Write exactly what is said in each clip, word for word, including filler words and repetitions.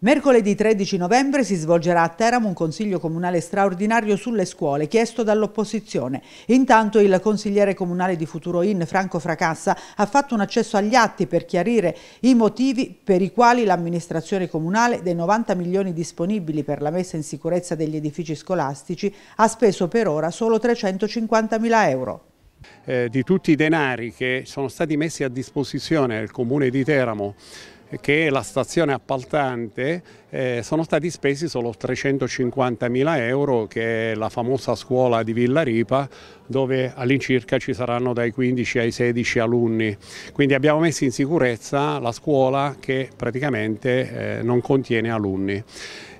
Mercoledì tredici novembre si svolgerà a Teramo un consiglio comunale straordinario sulle scuole, chiesto dall'opposizione. Intanto il consigliere comunale di Futuro In, Franco Fracassa, ha fatto un accesso agli atti per chiarire i motivi per i quali l'amministrazione comunale, dei novanta milioni disponibili per la messa in sicurezza degli edifici scolastici, ha speso per ora solo trecentocinquantamila euro. Eh, di tutti i denari che sono stati messi a disposizione del Comune di Teramo, che è la stazione appaltante, eh, sono stati spesi solo trecentocinquantamila euro, che è la famosa scuola di Villa Ripa, dove all'incirca ci saranno dai quindici ai sedici alunni. Quindi abbiamo messo in sicurezza la scuola che praticamente eh, non contiene alunni.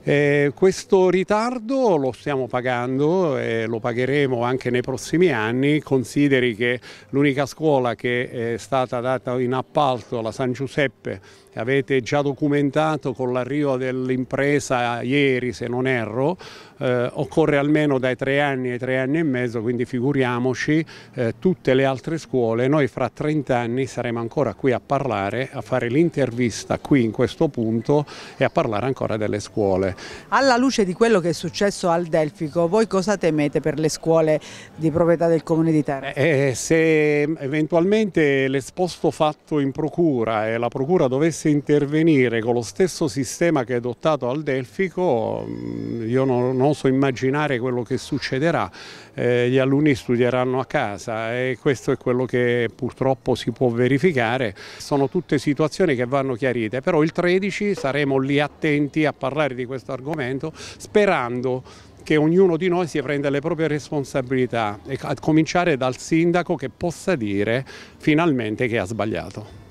Eh, questo ritardo lo stiamo pagando e lo pagheremo anche nei prossimi anni. Consideri che l'unica scuola che è stata data in appalto, la San Giuseppe, avete già documentato con l'arrivo dell'impresa ieri, se non erro, eh, occorre almeno dai tre anni ai tre anni e mezzo, quindi figuriamoci eh, tutte le altre scuole. Noi fra trent'anni saremo ancora qui a parlare, a fare l'intervista qui in questo punto e a parlare ancora delle scuole. Alla luce di quello che è successo al Delfico, voi cosa temete per le scuole di proprietà del Comune di Teramo? Eh, se eventualmente l'esposto fatto in procura e la procura dovesse intervenire con lo stesso sistema che è adottato al Delfico, io non, non so immaginare quello che succederà. Eh, gli alunni studieranno a casa e questo è quello che purtroppo si può verificare. Sono tutte situazioni che vanno chiarite, però il tredici saremo lì attenti a parlare di questo argomento, sperando che ognuno di noi si prenda le proprie responsabilità, e a cominciare dal sindaco, che possa dire finalmente che ha sbagliato.